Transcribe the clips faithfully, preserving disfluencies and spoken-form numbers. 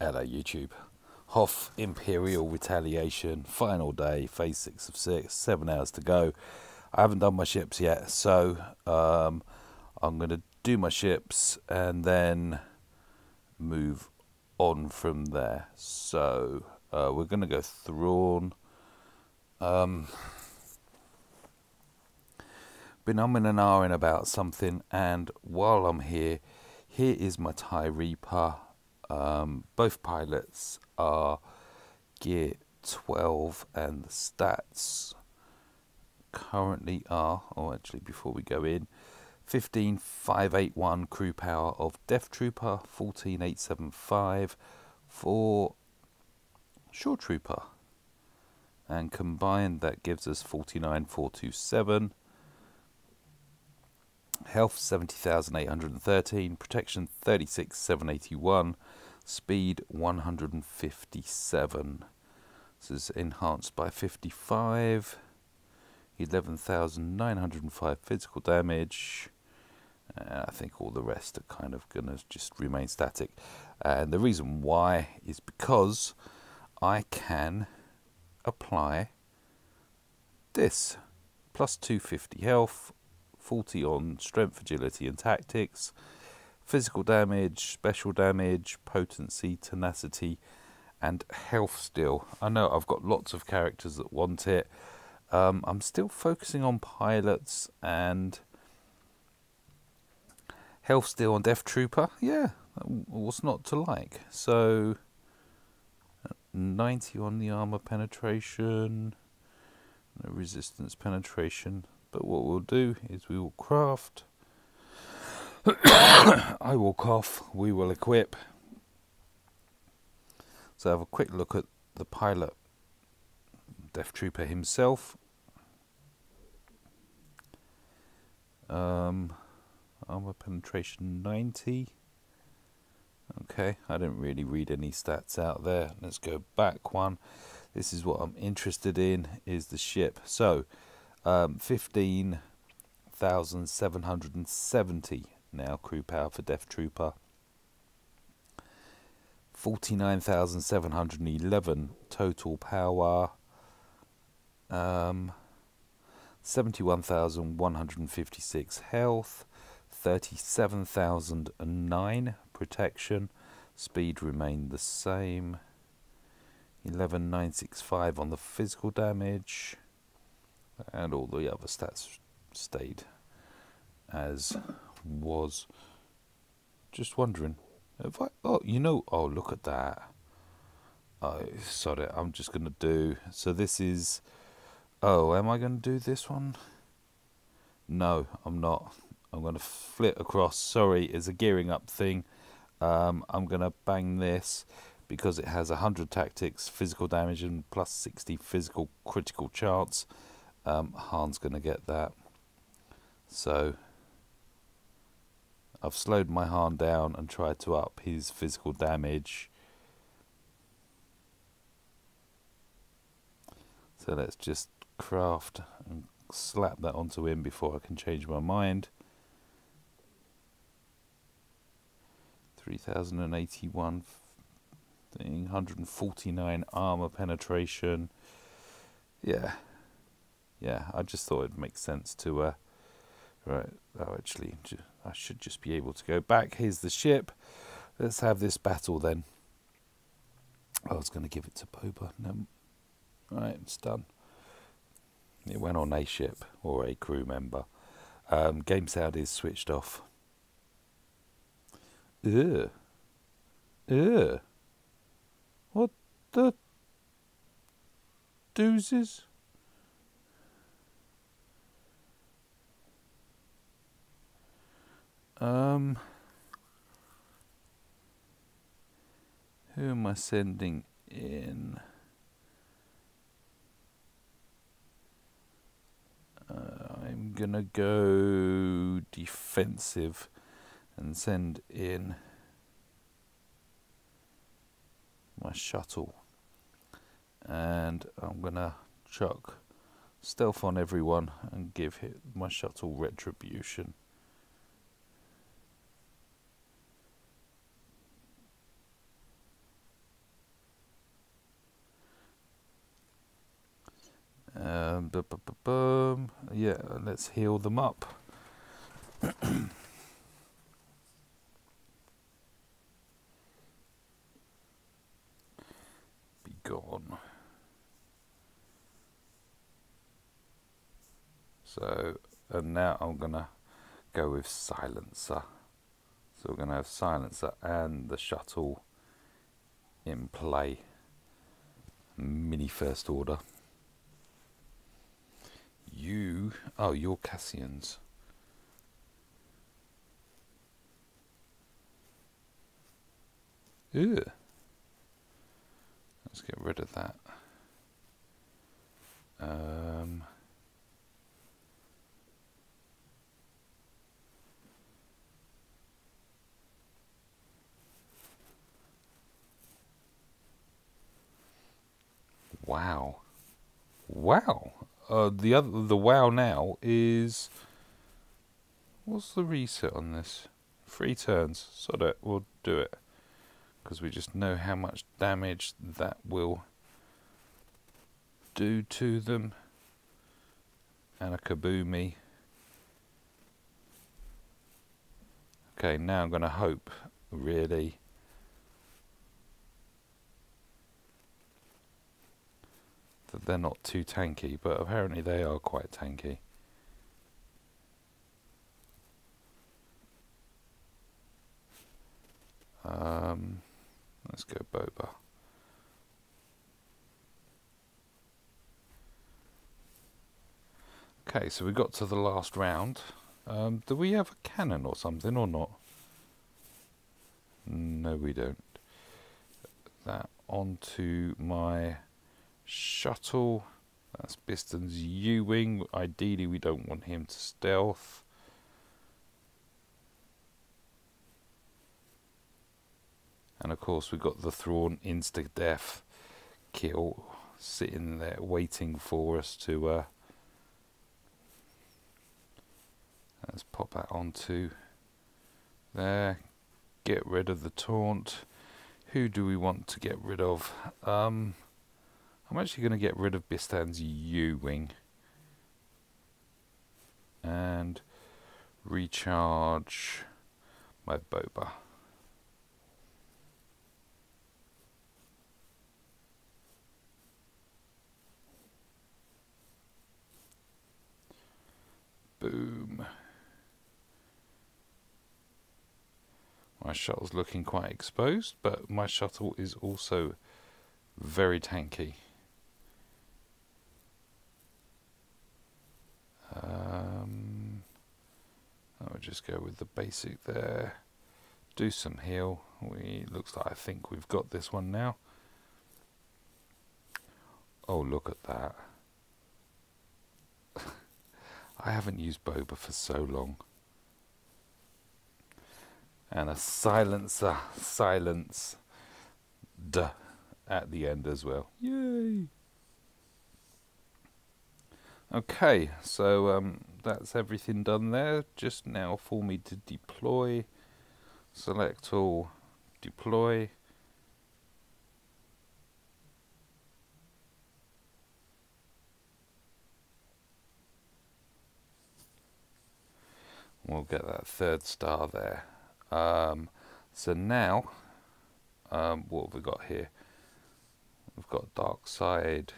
Hello YouTube. Hof Imperial Retaliation, final day, phase six of six, seven hours to go. I haven't done my ships yet, so um, I'm going to do my ships and then move on from there. So uh, we're going to go Thrawn. Um, been umming and ahhing about something, and while I'm here, here is my TIE Reaper. Um, both pilots are gear twelve, and the stats currently are, or oh, actually before we go in, fifteen five eighty-one crew power of Death Trooper, fourteen eight seventy-five for Shore Trooper, and combined that gives us forty-nine four twenty-seven. Health seventy thousand eight hundred thirteen, protection thirty-six thousand seven hundred eighty-one, speed one hundred fifty-seven. This is enhanced by fifty-five, eleven thousand nine hundred five physical damage. Uh, I think all the rest are kind of going to just remain static. And the reason why is because I can apply this plus two hundred fifty health, forty on strength, agility and tactics, physical damage, special damage, potency, tenacity and health still. I know I've got lots of characters that want it. Um, I'm still focusing on pilots and health still on Death Trooper. Yeah, what's not to like? So ninety on the armor penetration, no resistance penetration. But what we'll do is we will craft, I will cough, we will equip. So have a quick look at the pilot, Death Trooper himself. Um, armor penetration ninety. Okay, I didn't really read any stats out there. Let's go back one. This is what I'm interested in, is the ship. So Um, fifteen thousand seven hundred seventy now crew power for Death Trooper, forty-nine thousand seven hundred eleven total power, um, seventy-one thousand one hundred fifty-six health, thirty-seven thousand nine protection, speed remained the same, eleven thousand nine hundred sixty-five on the physical damage. And all the other stats stayed as was. Just wondering if I, oh, you know, oh, look at that. Oh, sorry, I'm just going to do, so this is, oh, am I going to do this one? No, I'm not. I'm going to flit across. Sorry, it's a gearing up thing. Um, I'm going to bang this because it has one hundred tactics, physical damage, and plus sixty physical critical chance. Um, Han's going to get that. So I've slowed my Han down and tried to up his physical damage. So let's just craft and slap that onto him before I can change my mind. three thousand eighty-one thing, one hundred forty-nine armor penetration. Yeah. Yeah, I just thought it makes sense to, uh, right, oh, actually, I should just be able to go back. Here's the ship. Let's have this battle then. I was going to give it to Boba. No. Right, it's done. It went on a ship or a crew member. Um, game sound is switched off. Ugh. Ugh. What the doozes? Um, who am I sending in? Uh, I'm gonna go defensive and send in my shuttle, and I'm gonna chuck stealth on everyone and give him my shuttle retribution. Um, bu bu bu boom. Yeah, let's heal them up. Be gone. So, and now I'm gonna go with Silencer. So we're gonna have Silencer and the shuttle in play. Mini First Order. You, oh, you're Cassians. Ew. Let's get rid of that. Um, wow. Wow. Uh, the other, the wow now is, what's the reset on this? Three turns, so that we'll do it, because we just know how much damage that will do to them. And a kaboomy. Okay, now I'm going to hope, really. That they're not too tanky, but apparently they are quite tanky. Um, let's go Boba. Okay, so we got to the last round. Um, do we have a cannon or something or not? No, we don't. That onto my shuttle. That's Bistan's U-wing. Ideally we don't want him to stealth. And of course we've got the Thrawn insta-death kill sitting there waiting for us to uh, let's pop that onto there. Get rid of the taunt. Who do we want to get rid of? Um I'm actually going to get rid of Bistan's U-wing and recharge my Boba. Boom. My shuttle's looking quite exposed, but my shuttle is also very tanky. Um, I'll just go with the basic there. Do some heal. We looks like I think we've got this one now. Oh, look at that. I haven't used Boba for so long. And a silencer, silence, duh, at the end as well. Yay! Okay, so um, that's everything done there. Just now for me to deploy, select all, deploy. We'll get that third star there. Um, so now, um, what have we got here? We've got dark side.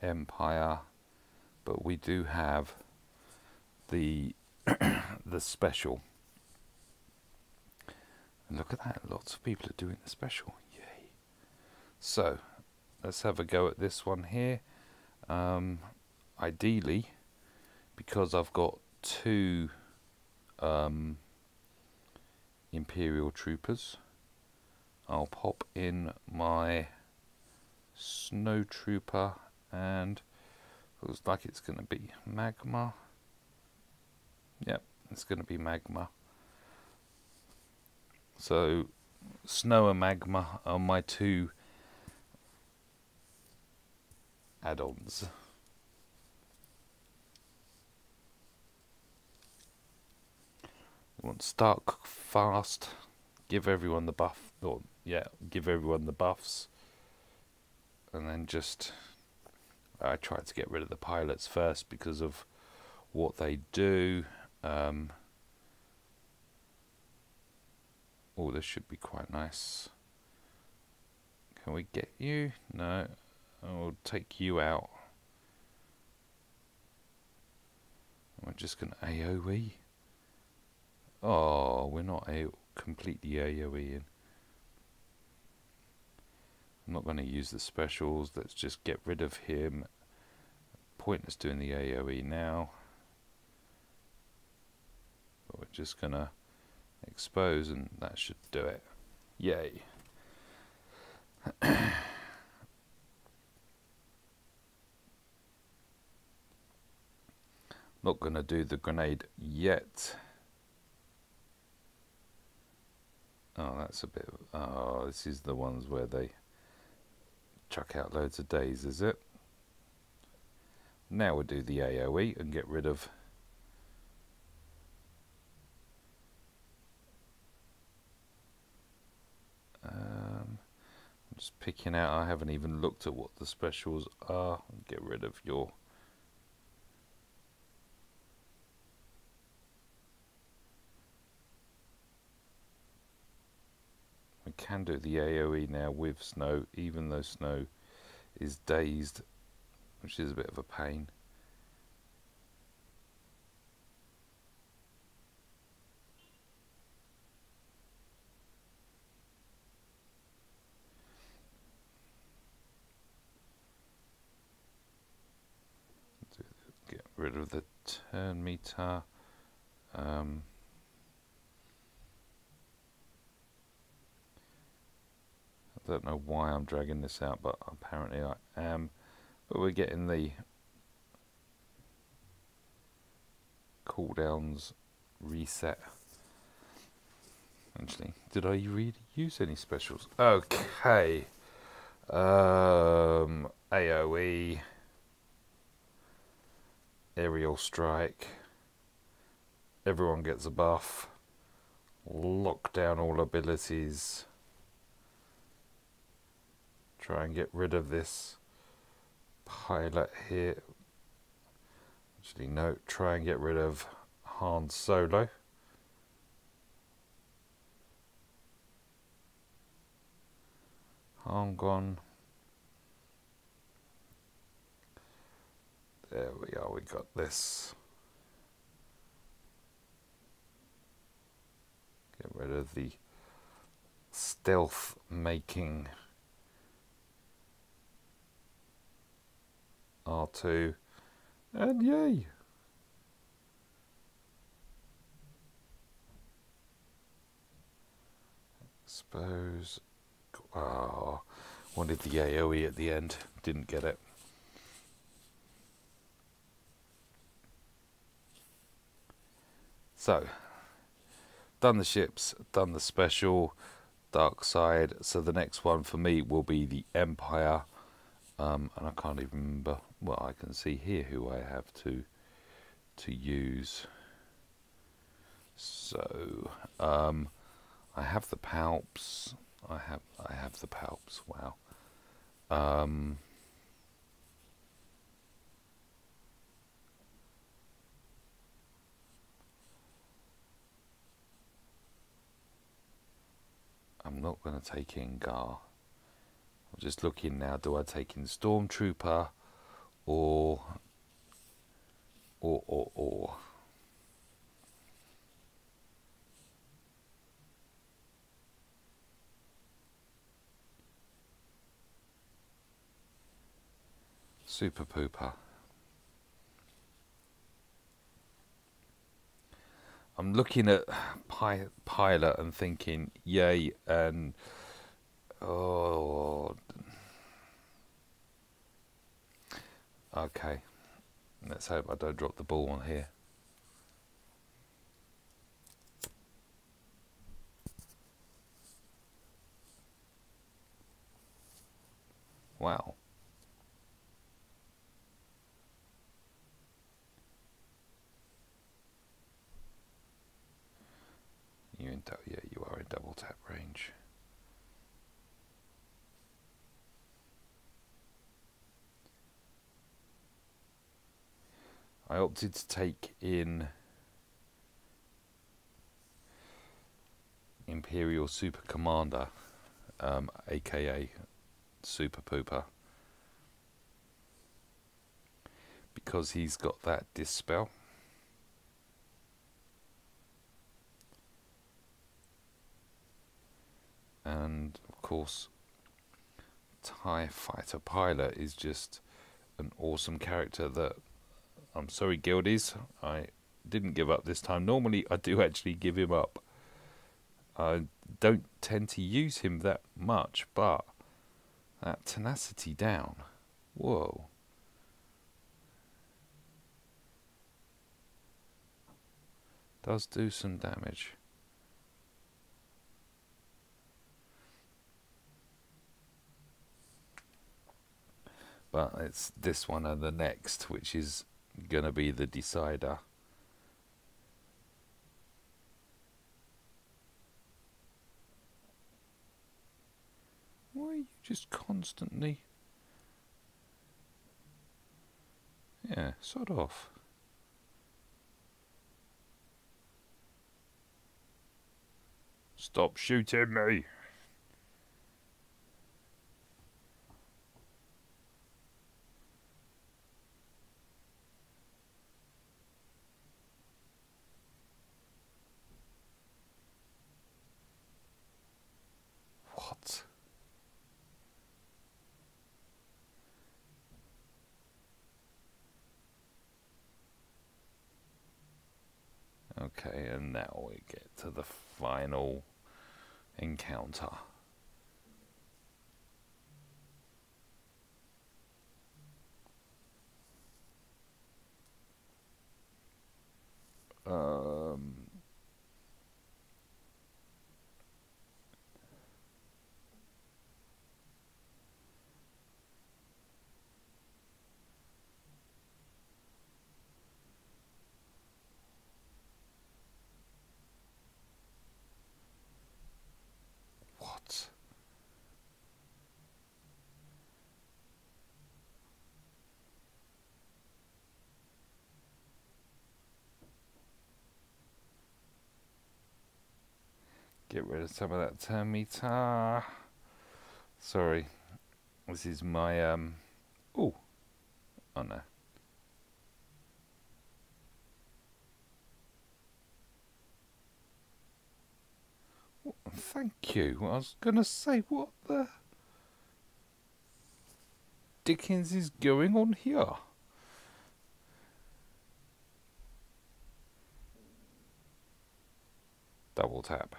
Empire, but we do have the the special. And look at that, lots of people are doing the special. Yay. So let's have a go at this one here. Um, ideally, because I've got two um, Imperial Troopers, I'll pop in my Snow Trooper. And looks like it's going to be Magma. Yep, it's going to be Magma. So Snow and Magma are my two add-ons. We want start fast, give everyone the buff, or yeah, give everyone the buffs, and then just I tried to get rid of the pilots first because of what they do. Um, oh, this should be quite nice. Can we get you? No. I'll take you out. We're just going to AoE. Oh, we're not a completely AoEing. I'm not going to use the specials. Let's just get rid of him. Pointless doing the AoE now. But we're just going to expose, and that should do it. Yay. Not going to do the grenade yet. Oh, that's a bit... Oh, this is the ones where they chuck out loads of days, is it? Now we'll do the AoE and get rid of... Um, I'm just picking out... I haven't even looked at what the specials are. Get rid of your... Can do the AoE now with Snow, even though Snow is dazed, which is a bit of a pain. Get rid of the turn meter. Um, I don't know why I'm dragging this out, but apparently I am. But we're getting the cooldowns reset. Actually, did I really use any specials? Okay. Um, AoE. Aerial strike. Everyone gets a buff. Lock down all abilities. Try and get rid of this pilot here. Actually, no, try and get rid of Han Solo. Han gone. There we are, we got this. Get rid of the stealth making R two, and yay! Expose. Ah, oh, wanted the AoE at the end, didn't get it. So, done the ships, done the special, dark side. So the next one for me will be the Empire. Um, and I can't even remember. Well, I can see here who I have to to use. So um, I have the Palps. I have I have the Palps. Wow. Um, I'm not going to take in Gar. I'm just looking now. Do I take in Stormtrooper? Or, or, or, or. Super Pooper. I'm looking at pi pilot and thinking, yay, and oh. Okay, let's hope I don't drop the ball on here. Wow. You in double? Yeah, you are in double tap range. I opted to take in Imperial Super Commander, um, aka Super Pooper, because he's got that dispel. And of course, TIE Fighter Pilot is just an awesome character that, I'm sorry guildies, I didn't give up this time. Normally I do actually give him up. I don't tend to use him that much, but that tenacity down, whoa. Does do some damage. But it's this one and the next which is going to be the decider. Why are you just constantly... Yeah, sod off. Stop shooting me! What? Okay, and now we get to the final encounter. Um, Get rid of some of that thermita. Sorry, this is my um. Ooh. Oh no. What? Thank you. I was gonna say, what the dickens is going on here? Double tap.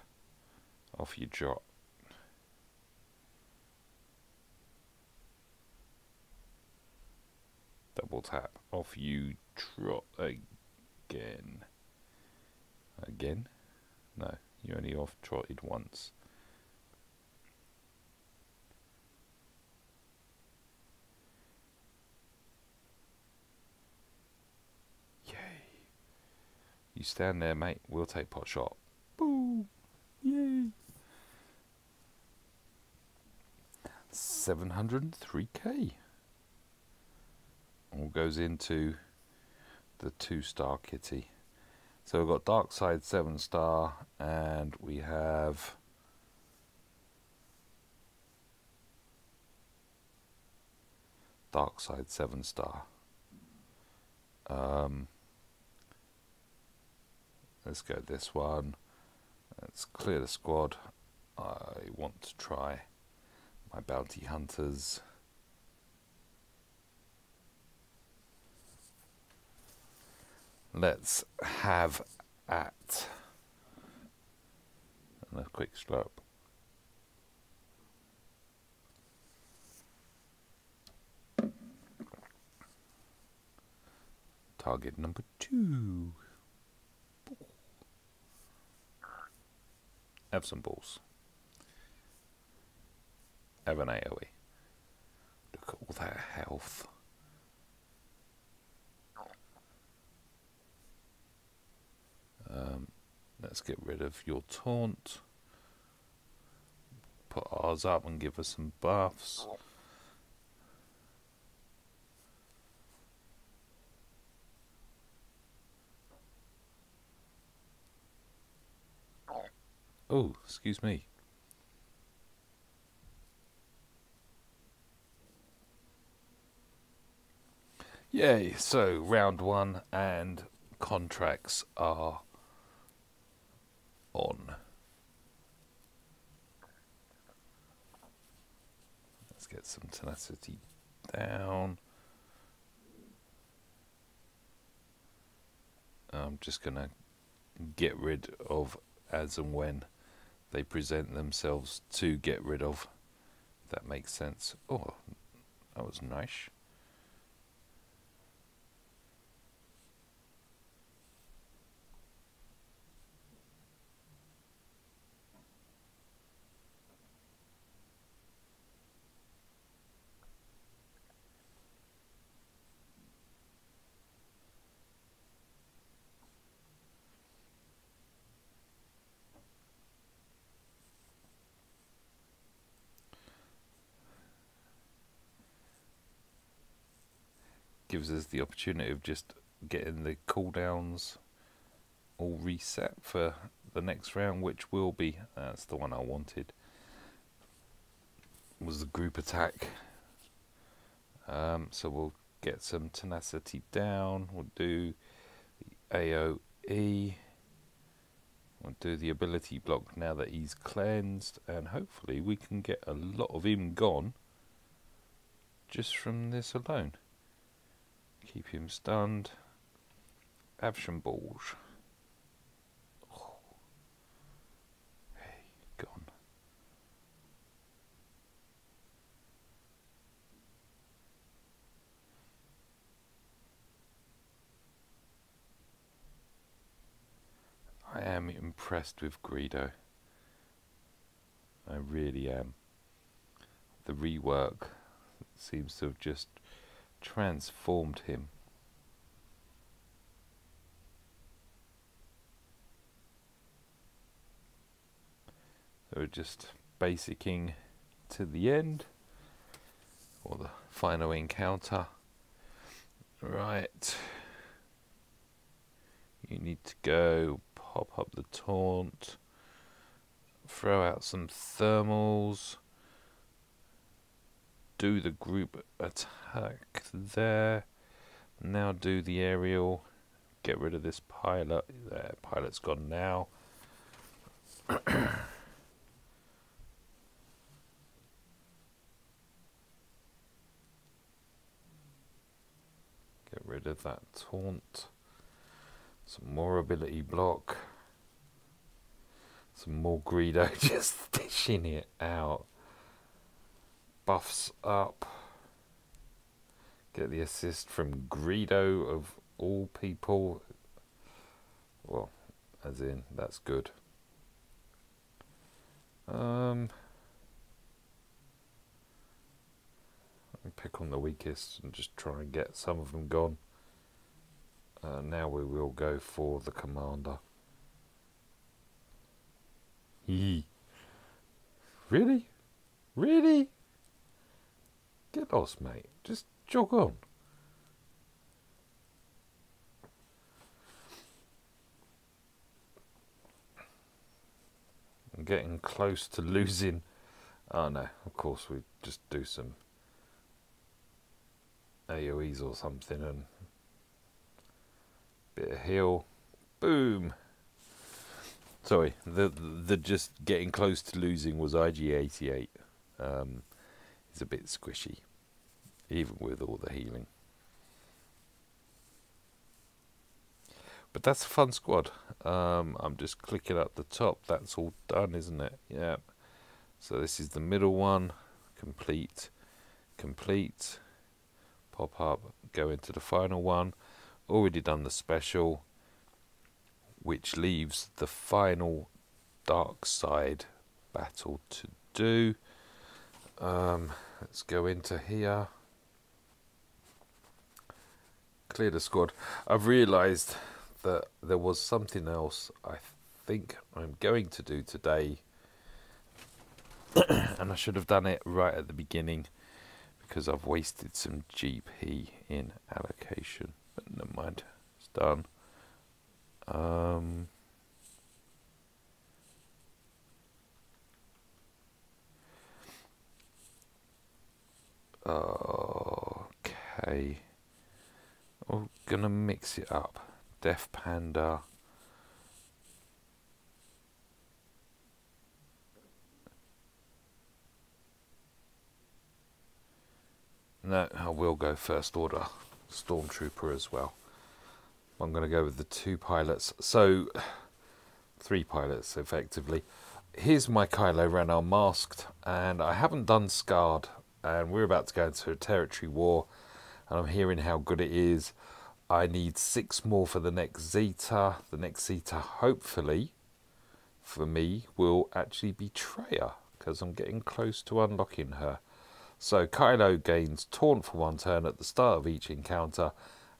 Off you drop. Double tap. Off you drop again. Again? No, you only off trotted once. Yay. You stand there, mate. We'll take pot shot. Boom. Yay. seven hundred three K. All goes into the two-star kitty. So we've got Dark Side seven-star, and we have Dark Side seven-star. Um, let's go this one. Let's clear the squad. I want to try my bounty hunters. Let's have at. And a quick slurp. Target number two. Have some balls. Have an AoE. Look at all that health. Um, let's get rid of your taunt. Put ours up and give us some buffs. Oh, excuse me. Yay, so round one and contracts are on. Let's get some tenacity down. I'm just going to get rid of as and when they present themselves to get rid of. If that makes sense. Oh, that was nice. Gives us the opportunity of just getting the cooldowns all reset for the next round, which will be, that's the one I wanted, was the group attack. Um, so we'll get some tenacity down, we'll do the A O E, we'll do the ability block now that he's cleansed, and hopefully we can get a lot of him gone just from this alone. Keep him stunned. Action balls. Oh. Hey, gone. I am impressed with Greedo. I really am. The rework seems to have just transformed him. So we're just basicing to the end, or the final encounter. Right, you need to go pop up the taunt, throw out some thermals, do the group attack there, now do the aerial, get rid of this pilot, there, pilot's gone now. Get rid of that taunt, some more ability block, some more Greedo just dishing it out. Buffs up, get the assist from Greedo of all people, well, as in, that's good. Um, let me pick on the weakest and just try and get some of them gone. Uh, now we will go for the commander. Yee. Really? Really? Get lost, mate. Just jog on. I'm getting close to losing. Oh no, of course we just do some A O Es or something and a bit of heal. Boom. Sorry, the, the just getting close to losing was I G eighty-eight. Um... It's a bit squishy, even with all the healing. But that's a fun squad. Um, I'm just clicking up the top. That's all done, isn't it? Yeah. So this is the middle one. Complete. Complete. Pop up. Go into the final one. Already done the special, which leaves the final dark side battle to do. Um, let's go into here, clear the squad. I've realised that there was something else I think I'm going to do today and I should have done it right at the beginning because I've wasted some G P in allocation, but never mind, it's done. Um, Okay. We're gonna mix it up. Death Panda. No, I will go First Order Stormtrooper as well. I'm going to go with the two pilots. So, three pilots, effectively. Here's my Kylo Ren Unmasked, and I haven't done Scarred, and we're about to go into a Territory War, and I'm hearing how good it is. I need six more for the next Zeta. The next Zeta, hopefully, for me, will actually be Traya, because I'm getting close to unlocking her. So Kylo gains Taunt for one turn at the start of each encounter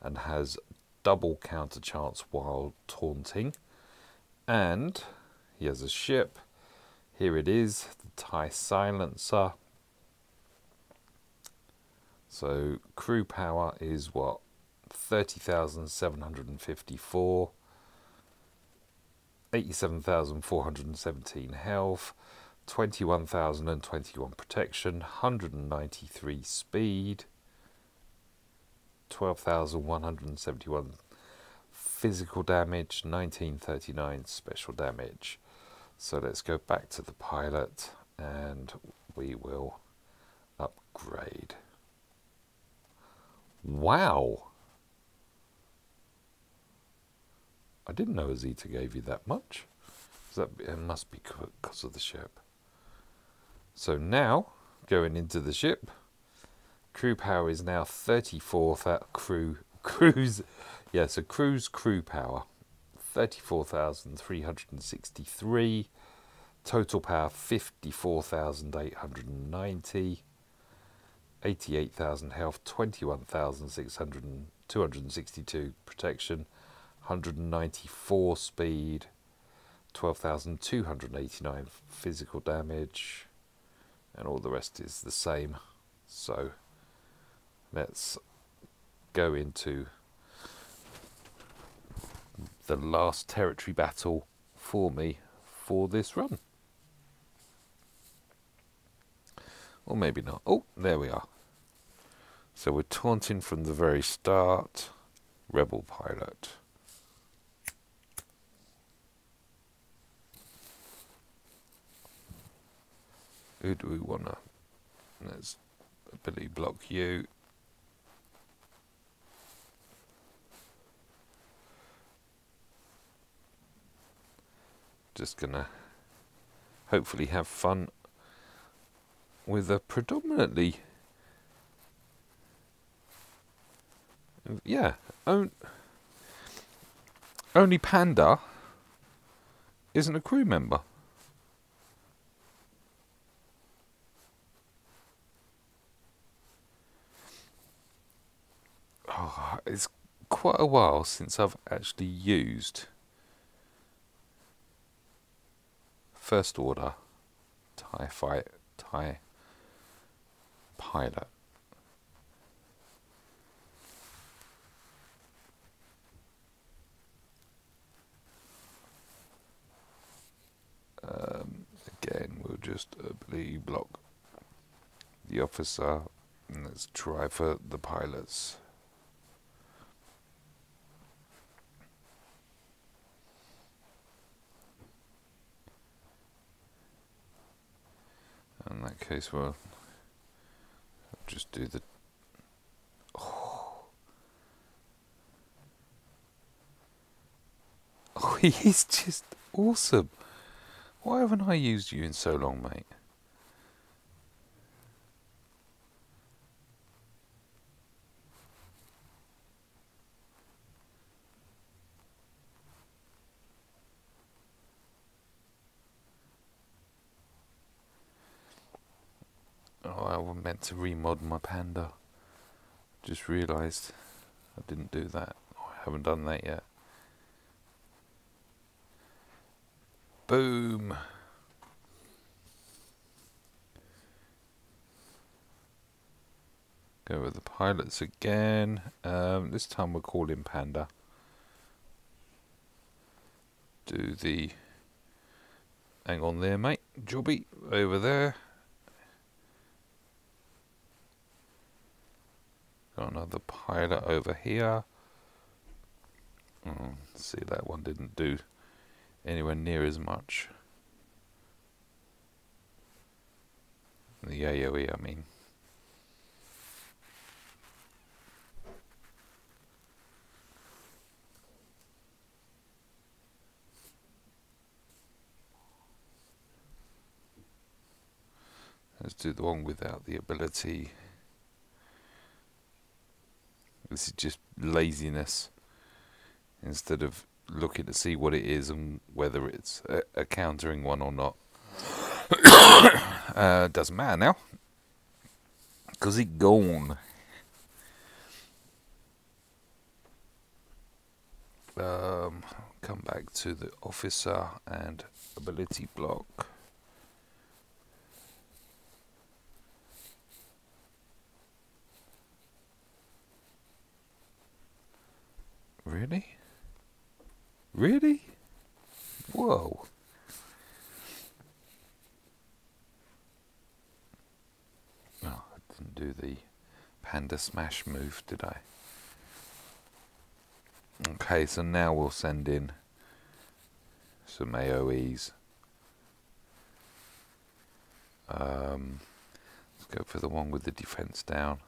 and has double counter chance while taunting. And he has a ship. Here it is, the TIE Silencer. So crew power is what? thirty thousand seven hundred fifty-four. eighty-seven thousand four hundred seventeen health. twenty-one thousand twenty-one protection, one hundred ninety-three speed, twelve thousand one hundred seventy-one physical damage, nineteen thirty-nine special damage. So let's go back to the pilot and we will upgrade. Wow! I didn't know Zeta gave you that much. That, it must be because of the ship. So now, going into the ship, crew power is now thirty-four thousand crew, cruise, yeah, so cruise crew power, thirty-four thousand three hundred sixty-three, total power fifty-four thousand eight hundred ninety, eighty-eight thousand health, twenty-one thousand two hundred sixty-two protection, one hundred ninety-four speed, twelve thousand two hundred eighty-nine physical damage. And all the rest is the same. So let's go into the last territory battle for me for this run. Or maybe not. Oh, there we are. So we're taunting from the very start. Rebel pilot. Who do we wanna? Let's ability block you. Just gonna hopefully have fun with a predominantly, yeah, on, only Panda isn't a crew member. Oh, it's quite a while since I've actually used First Order TIE Fight TIE Pilot. Um, again, we'll just ability block the officer, and let's try for the pilots. In that case, we'll just do the... Oh, oh he is just awesome. Why haven't I used you in so long, mate? Meant to remod my Panda. Just realised I didn't do that. Oh, I haven't done that yet. Boom. Go with the pilots again. Um, this time we'll call him Panda. Do the... Hang on there, mate. Jobby over there. got another pilot over here. Mm, see, that one didn't do anywhere near as much. The AoE, I mean. Let's do the one without the ability. This is just laziness. Instead of looking to see what it is and whether it's a, a countering one or not. uh, doesn't matter now. Because it's gone. Um, come back to the officer and ability block. Really? Really? Whoa. Oh, I didn't do the panda smash move, did I? Okay, so now we'll send in some AoEs. Um, let's go for the one with the defense down.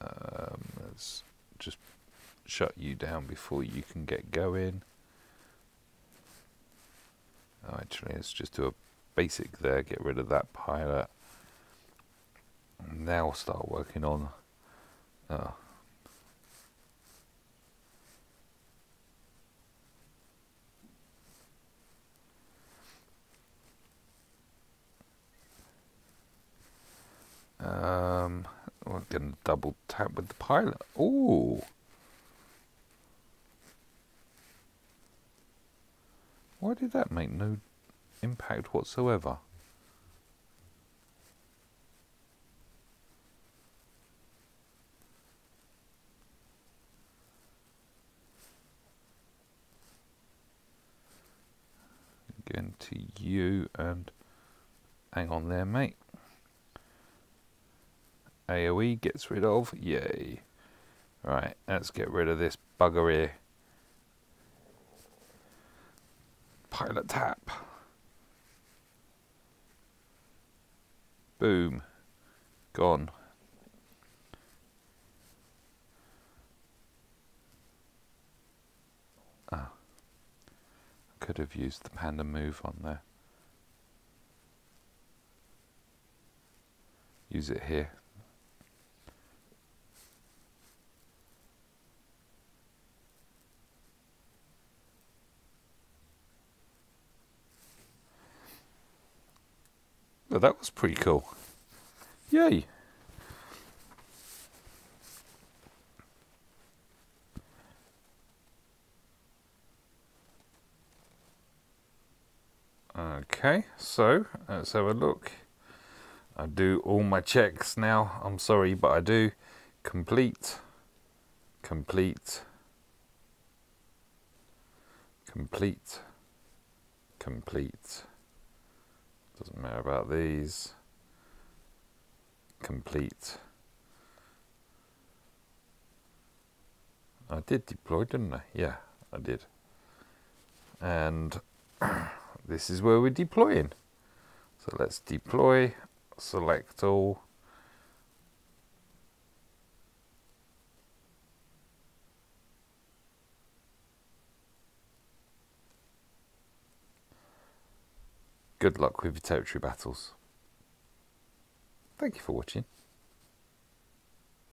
Um, let's just shut you down before you can get going. Oh, actually, let's just do a basic there, get rid of that pilot. And now we'll start working on... Uh, um... We're going to double tap with the pilot. Ooh. Why did that make no impact whatsoever? Again to you and hang on there, mate. AoE gets rid of, yay. Right, let's get rid of this bugger here. Pilot tap. Boom. Gone. Ah. Could have used the panda move on there. Use it here. Oh, that was pretty cool. Yay! Okay, so let's have a look. I do all my checks now. I'm sorry, but I do. Complete. Complete. Complete. Complete. Doesn't matter about these. Complete. I did deploy, didn't I? Yeah, I did. And this is where we're deploying. So let's deploy, select all. Good luck with your territory battles. Thank you for watching.